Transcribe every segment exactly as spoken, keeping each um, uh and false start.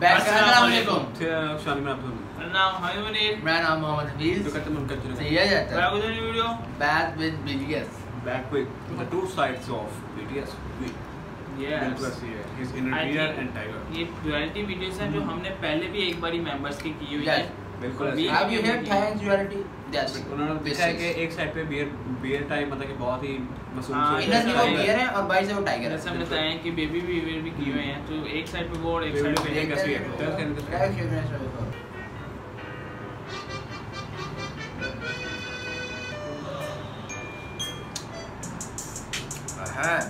Back with B T S. Back with the two sides of B T S. Yes. His inner tiger and tiger. ये duality videos हैं जो हमने पहले भी एक बारी members की की हुई है. बिल्कुल. Have you heard Thai duality? Yes. उन्होंने देखा है कि एक side पे bear bear type मतलब कि बहुत ही मसूम. इधर से वो bear है और बाहर से वो tiger है. ऐसा हमने बताया कि baby bear भी किए हुए हैं तो एक side पे वो और एक side पे एक ऐसी है. हाँ.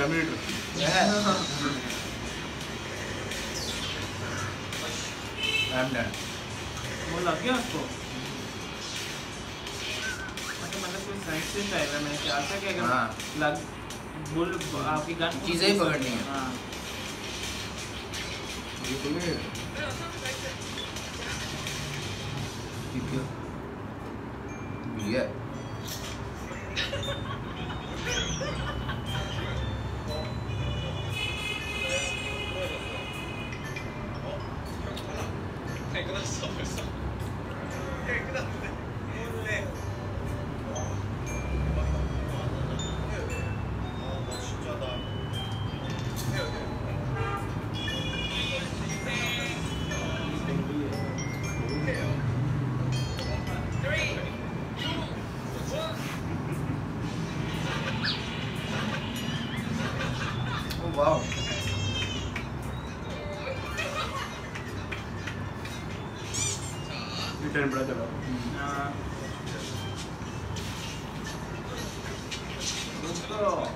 Terminator. Yeah. I'm done. वो लग गया आपको? मतलब कोई साइंस से टाइप है मैंने क्या था कि अगर लग बुल आपकी गन चीजें ही पकड़नी है. हाँ. ये तुम्हें ठीक है. ये brother. Uh, let's go.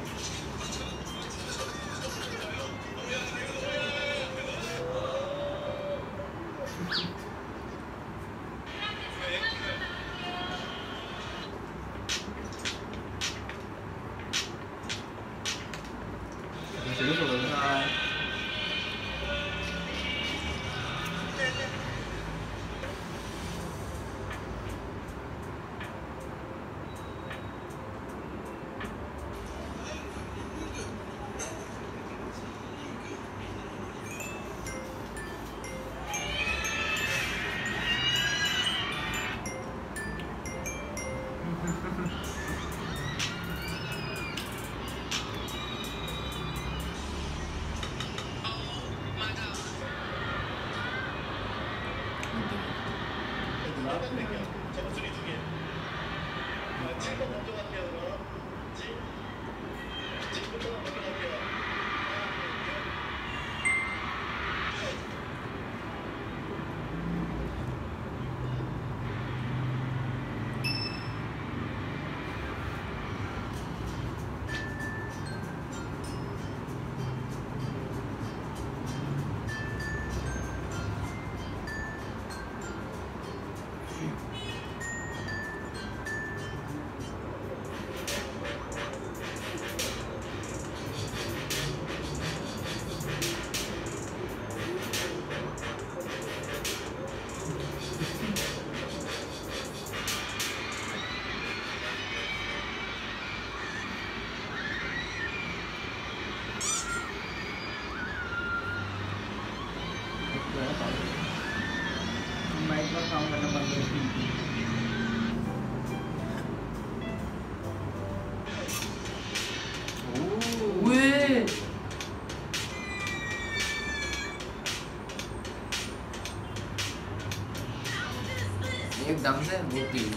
남는 무비.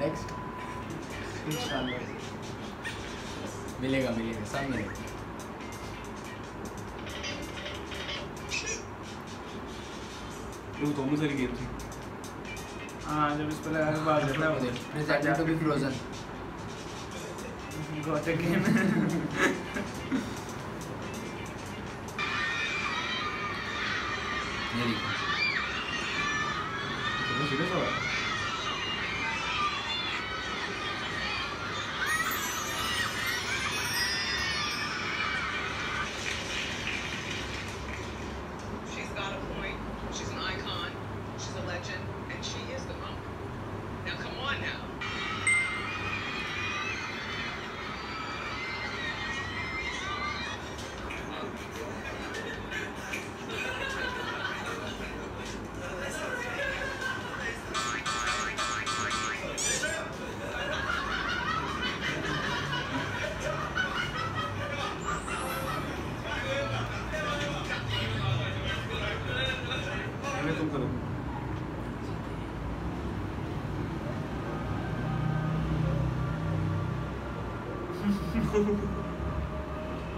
Next. मिलेगा मिलेगा सब मिलेगा. लो 너무 잘 얘기했지. 아, जब इस पर आगे बात करना होगी. Present to be frozen. Got a game.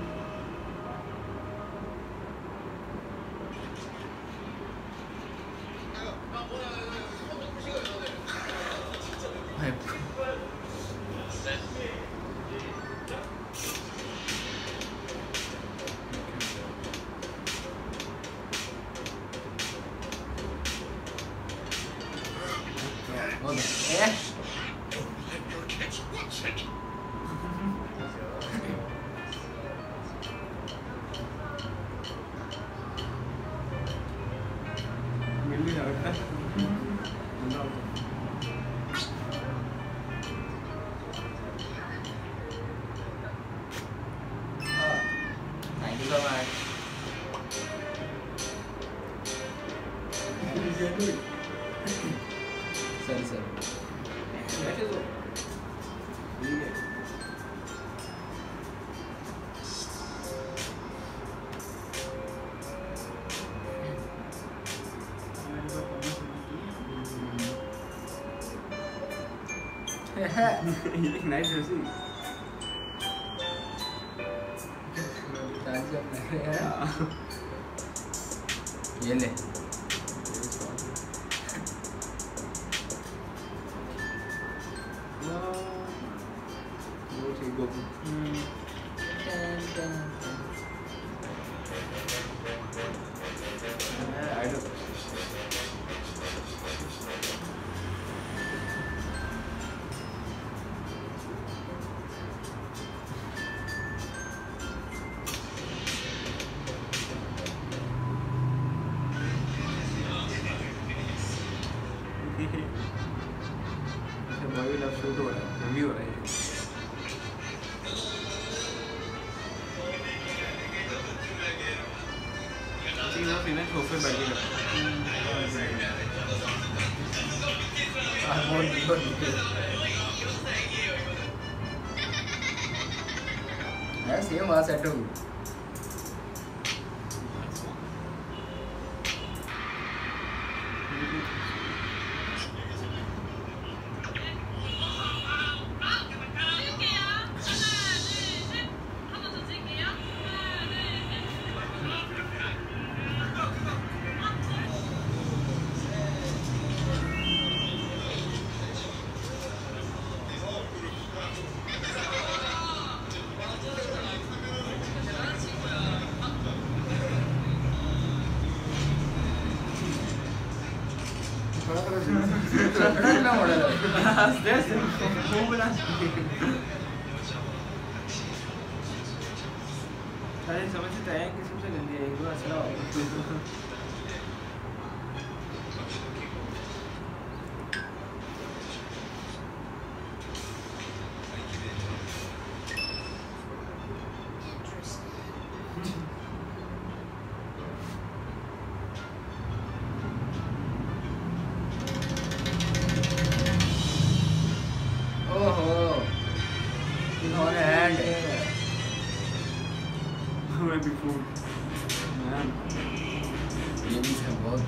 ये देखो. तुम सीरियस हो? You look nice, you see. ये ले Eles revoltam.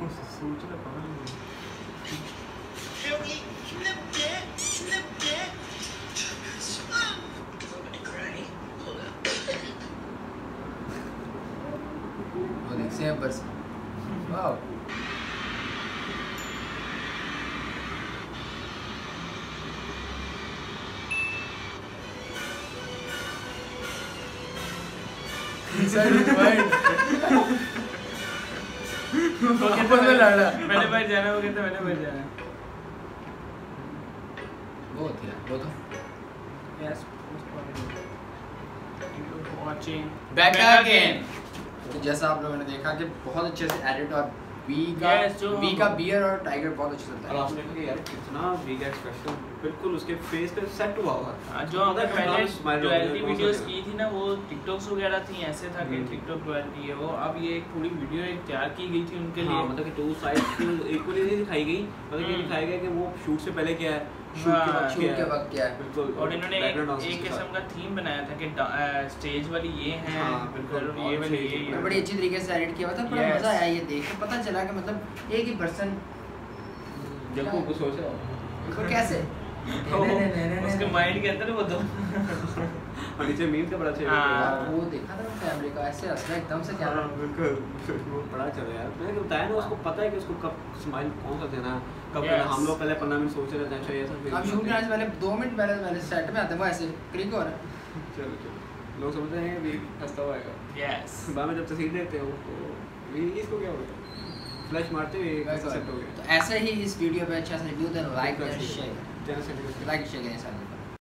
Nossa, soltura para 형이 힘내볼게, 힘내볼게. Por exemplo, wow. पता लगा मैंने पर जाना वो कहता मैंने पर जाना वो थी वो तो यस वाचिंग बैक अगेन तो जैसा आप लोगों ने देखा कि बहुत अच्छे से एडिट और वी का वी का बियर और टाइगर बहुत अच्छा चलता है और आपने देखा यार कितना वी का एक्सप्रेशन बिल्कुल उसके फेस पे सेट हुआ हुआ था जो अगर पहले डुअलिटी वीडियोस की थी ना वो टिकटॉक्स वगैरह थी ऐसे था कि टिकटॉक डुअलिटी है वो अब ये एक पूरी वीडियो एक तैयार की गई थी उनके लिए मतलब कि टू साइड्स इक्वली दिखाई गई मतलब ये दिखाया गया कि वो शूट से पहले क्या है शूट के वक्त क्या है बिल्कुल और इन्होंने एक किस्म का थीम बनाया था कि स्टेज वाली ये है बिल्कुल ये वाली ये बड़ी अच्छी तरीके से एडिट किया हुआ था बड़ा मजा आया ये देख के पता चला कि मतलब एक ही पर्सन जब वो कुछ सोच रहा हो तो कैसे उसके माइंड के अंदर वो दो और नीचे मीम का बड़ा अच्छा यार वो देखा था कैमरे का ऐसे हंसना एकदम से क्या बिल्कुल वो बड़ा चला यार मैंने बताया ना उसको पता है कि उसको कब स्माइल कौन सा देना है कब हम लोग पहले पंद्रह मिनट सोच रहे थे चाहिए सब अब शूट आज पहले दो मिनट पहले पहले सेट में आते वो ऐसे क्लिक हो रहा चलो चलो लोग समझते हैं भी हंसता होगा यस बाद में जब तस्वीर लेते हैं वो ये इसको क्या होता फ्लैश मारते हुए कैसा सेट हो गया तो ऐसे ही इस वीडियो पे अच्छा सा रिव्यू देना लाइक शेयर लाइक शेयर करें साथ में